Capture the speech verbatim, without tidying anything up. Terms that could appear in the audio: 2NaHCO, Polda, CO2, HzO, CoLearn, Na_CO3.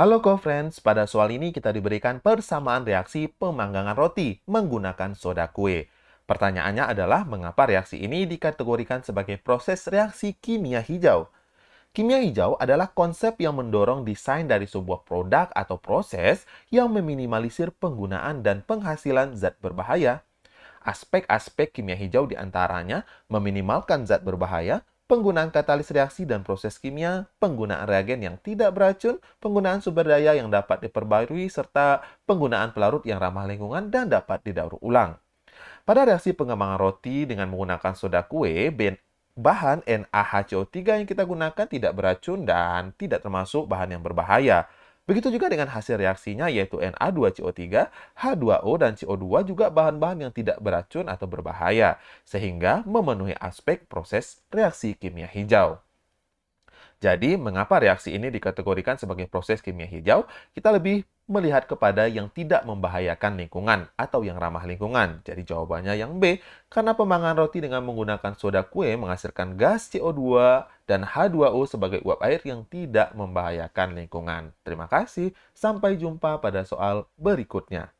Halo co-friends, pada soal ini kita diberikan persamaan reaksi pemanggangan roti menggunakan soda kue. Pertanyaannya adalah mengapa reaksi ini dikategorikan sebagai proses reaksi kimia hijau? Kimia hijau adalah konsep yang mendorong desain dari sebuah produk atau proses yang meminimalisir penggunaan dan penghasilan zat berbahaya. Aspek-aspek kimia hijau diantaranya meminimalkan zat berbahaya, penggunaan katalis reaksi dan proses kimia, penggunaan reagen yang tidak beracun, penggunaan sumber daya yang dapat diperbarui, serta penggunaan pelarut yang ramah lingkungan dan dapat didaur ulang. Pada reaksi pengembangan roti dengan menggunakan soda kue, bahan N a H C O tiga yang kita gunakan tidak beracun dan tidak termasuk bahan yang berbahaya. Begitu juga dengan hasil reaksinya yaitu N a dua C O tiga, H dua O, dan C O dua juga bahan-bahan yang tidak beracun atau berbahaya, sehingga memenuhi aspek proses reaksi kimia hijau. Jadi, mengapa reaksi ini dikategorikan sebagai proses kimia hijau? Kita lebih melihat kepada yang tidak membahayakan lingkungan atau yang ramah lingkungan. Jadi jawabannya yang B, karena pemanggangan roti dengan menggunakan soda kue menghasilkan gas C O dua dan H dua O sebagai uap air yang tidak membahayakan lingkungan. Terima kasih, sampai jumpa pada soal berikutnya.